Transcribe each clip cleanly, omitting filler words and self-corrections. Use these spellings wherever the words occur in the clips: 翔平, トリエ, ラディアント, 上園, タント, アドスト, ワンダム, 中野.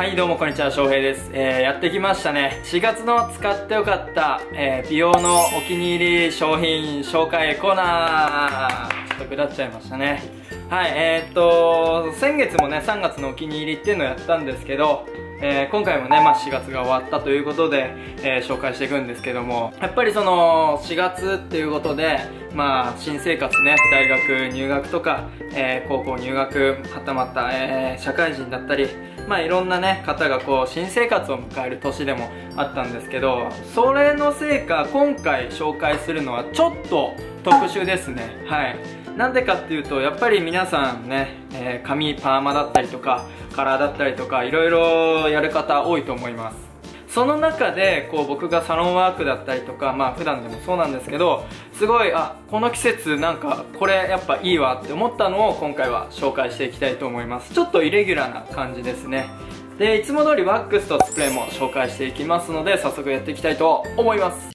はいどうもこんにちは、翔平です。やってきましたね。4月の使ってよかった、美容のお気に入り商品紹介コーナー。ちょっと下っちゃいましたね。はい、先月もね、3月のお気に入りっていうのをやったんですけど、今回もね、まあ、4月が終わったということで、紹介していくんですけども、やっぱりその4月っていうことで、まあ、新生活ね、大学入学とか、高校入学、はたまた、社会人だったり、まあ、いろんなね、方がこう新生活を迎える年でもあったんですけど、それのせいか今回紹介するのはちょっと特殊ですね。はい、なんでかっていうと、やっぱり皆さんね、髪パーマだったりとかカラーだったりとかいろいろやる方多いと思います。その中でこう僕がサロンワークだったりとか、まあ普段でもそうなんですけど、すごいこの季節なんかこれやっぱいいわって思ったのを今回は紹介していきたいと思います。ちょっとイレギュラーな感じですね。で、いつも通りワックスとスプレーも紹介していきますので、早速やっていきたいと思います。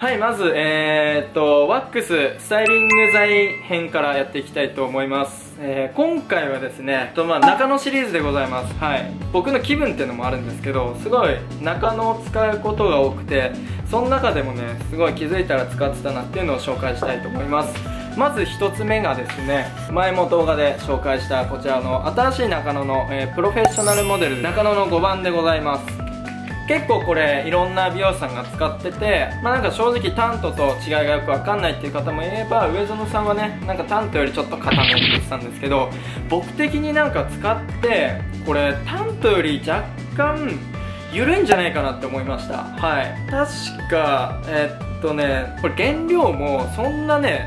はい、まず、ワックス、スタイリング剤編からやっていきたいと思います。今回はですね、中野シリーズでございます。はい。僕の気分っていうのもあるんですけど、すごい中野を使うことが多くて、その中でもね、すごい気づいたら使ってたなっていうのを紹介したいと思います。まず一つ目がですね、前も動画で紹介したこちらの新しい中野の、プロフェッショナルモデル、中野の5番でございます。結構これいろんな美容師さんが使ってて、まあなんか正直タントと違いがよくわかんないっていう方もいれば、上園さんはね、なんかタントよりちょっと硬めって言ってたんですけど、僕的になんか使ってこれタントより若干緩いんじゃないかなって思いました。はい、確かこれ原料もそんなね、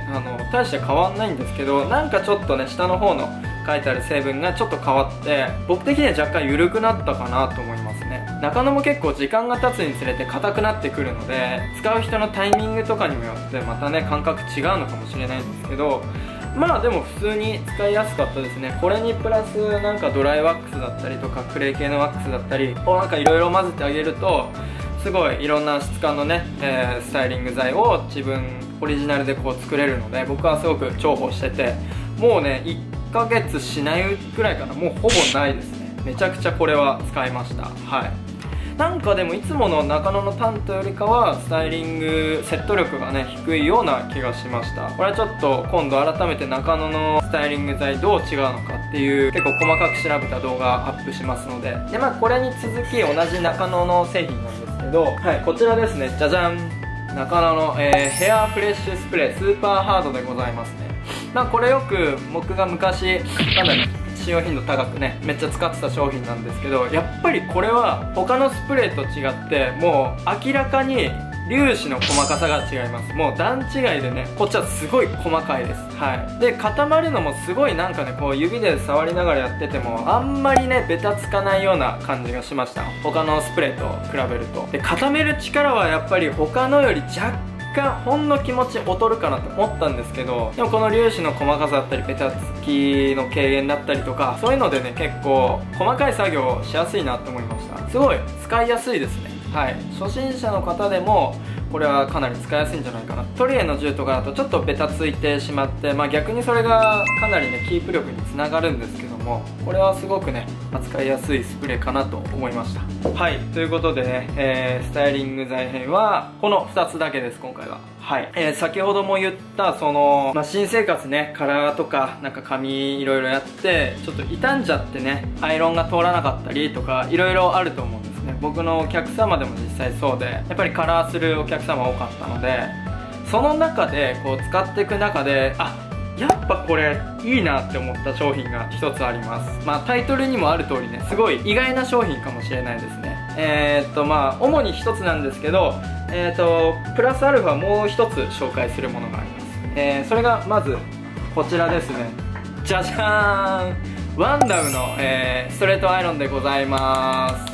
大して変わんないんですけど、なんかちょっとね、下の方の書いてある成分がちょっと変わって、僕的には若干緩くなったかなと思いますね。中野も結構時間が経つにつれて硬くなってくるので、使う人のタイミングとかにもよってまたね、感覚違うのかもしれないんですけど、まあでも普通に使いやすかったですね。これにプラスなんかドライワックスだったりとか、クレー系のワックスだったりをなんかいろいろ混ぜてあげると、すごいいろんな質感のね、スタイリング剤を自分オリジナルでこう作れるので、僕はすごく重宝してて、もうね1ヶ月しないくらいかな、もうほぼないですね。めちゃくちゃこれは使いました。はい、なんかでもいつもの中野のタントよりかはスタイリングセット力がね低いような気がしました。これはちょっと今度改めて中野のスタイリング剤どう違うのかっていう結構細かく調べた動画アップしますので、でまあこれに続き同じ中野の製品なんですけど、はい、こちらですね、じゃじゃん、中野の、ヘアフレッシュスプレースーパーハードでございますね。まあこれよく僕が昔なんだろう、使用頻度高くねめっちゃ使ってた商品なんですけど、やっぱりこれは他のスプレーと違ってもう明らかに粒子の細かさが違います。もう段違いでね、こっちはすごい細かいです。はい、で固まるのもすごいなんかね、こう指で触りながらやっててもあんまりねベタつかないような感じがしました、他のスプレーと比べると。で固める力はやっぱり他のより若干ほんの気持ち劣るかなと思ったんですけど、でもこの粒子の細かさだったりベタつきの軽減だったりとか、そういうのでね結構細かい作業をしやすいなって思いました。すごい使いやすいですね。はい、初心者の方でもこれはかなり使いやすいんじゃないかな。トリエの10とかだとちょっとベタついてしまって、まあ、逆にそれがかなりねキープ力につながるんですけども、これはすごくね扱いやすいスプレーかなと思いました。はい、ということでね、スタイリング剤編はこの2つだけです今回は。はい、先ほども言ったその、まあ、新生活ね、カラーとかなんか髪いろいろやってちょっと傷んじゃってね、アイロンが通らなかったりとかいろいろあると思うんです。僕のお客様でも実際そうで、やっぱりカラーするお客様多かったので、その中でこう使っていく中で、やっぱこれいいなって思った商品が一つあります。まあタイトルにもある通りね、すごい意外な商品かもしれないですね。まあ主に一つなんですけど、プラスアルファもう一つ紹介するものがあります。それがまずこちらですね。じゃじゃーん、ワンダムの、ストレートアイロンでございます。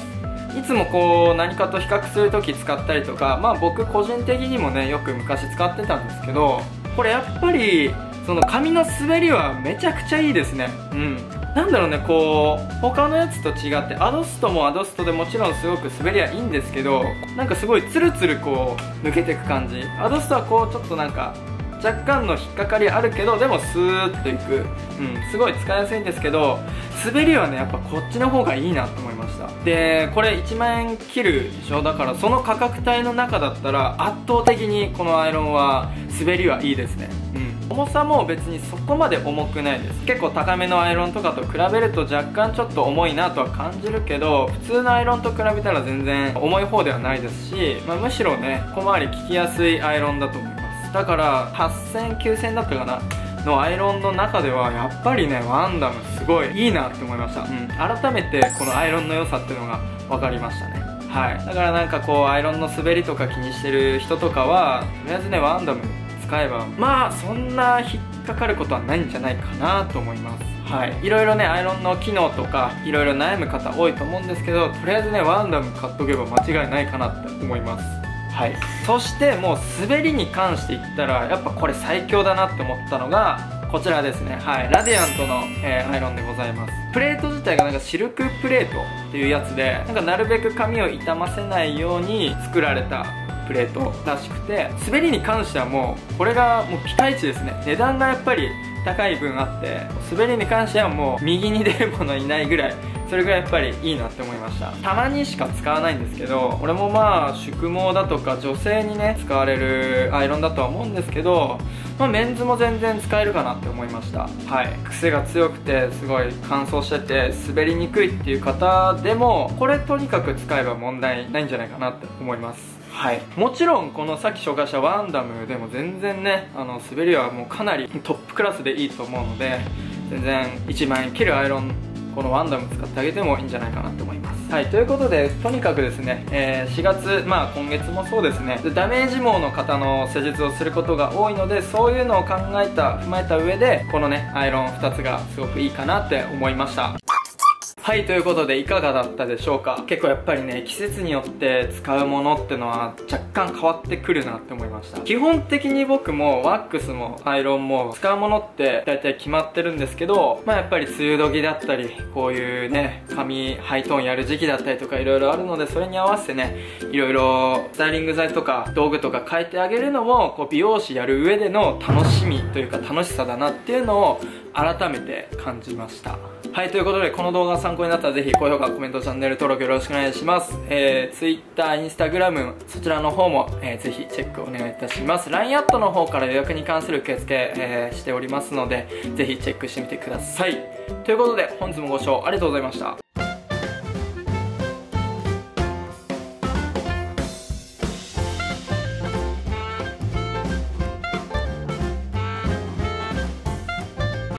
いつもこう何かと比較するとき使ったりとか、まあ僕個人的にもねよく昔使ってたんですけど、これやっぱりその髪の滑りはめちゃくちゃいいですね。うん、なんだろうね、こう他のやつと違って、アドストもアドストでもちろんすごく滑りはいいんですけど、なんかすごいツルツルこう抜けてく感じ。アドストはこうちょっとなんか若干の引っかかりあるけどでもスーッといく、すごい使いやすいんですけど、滑りはねやっぱこっちの方がいいなと思いました。でこれ1万円切るでしょ、だからその価格帯の中だったら圧倒的にこのアイロンは滑りはいいですね。重さも別にそこまで重くないです。結構高めのアイロンとかと比べると若干ちょっと重いなとは感じるけど、普通のアイロンと比べたら全然重い方ではないですし、むしろね小回り効きやすいアイロンだと思います。だから8000、9000だったかなのアイロンの中ではやっぱりねワンダムすごいいいなって思いました。改めてこのアイロンの良さっていうのが分かりましたね。だからなんかこうアイロンの滑りとか気にしてる人とかはとりあえずねワンダム使えばまあそんな引っかかることはないんじゃないかなと思います。いろいろねアイロンの機能とかいろいろ悩む方多いと思うんですけど、とりあえずねワンダム買っとけば間違いないかなって思います。そしてもう滑りに関して言ったらやっぱこれ最強だなって思ったのがこちらですね。ラディアントの、アイロンでございます。プレート自体がなんかシルクプレートっていうやつで、なんかなるべく髪を傷ませないように作られたプレートらしくて、滑りに関してはもうこれがもうピカイチですね。値段がやっぱり高い分あって、滑りに関してはもう右に出るものいないぐらい、それぐらいやっぱりいいなって思いました。たまにしか使わないんですけど、俺もまあ宿毛だとか女性にね使われるアイロンだとは思うんですけど、メンズも全然使えるかなって思いました。癖が強くてすごい乾燥してて滑りにくいっていう方でもこれとにかく使えば問題ないんじゃないかなって思います。もちろんこのさっき紹介したワンダムでも全然ね滑りはもうかなりトップクラスでいいと思うので、全然1万円切るアイロンこのワンダム使ってあげてもいいんじゃないかなと思います。ということでとにかくですね、4月まあ今月もそうですね、ダメージ毛の方の施術をすることが多いので、そういうのを踏まえた上でこのねアイロン2つがすごくいいかなって思いました。ということでいかがだったでしょうか。結構やっぱりね季節によって使うものってのは若干変わってくるなって思いました。基本的に僕もワックスもアイロンも使うものって大体決まってるんですけど、やっぱり梅雨時だったりこういうね髪ハイトーンやる時期だったりとかいろいろあるので、それに合わせてねいろいろスタイリング剤とか道具とか変えてあげるのもこう美容師やる上での楽しみというか楽しさだなっていうのを改めて感じました。ということでこの動画が参考になったらぜひ高評価、コメント、チャンネル登録よろしくお願いします。Twitter、Instagram そちらの方も、ぜひチェックお願いいたします。 LINE アットの方から予約に関する受付、しておりますのでぜひチェックしてみてください。ということで本日もご視聴ありがとうございました。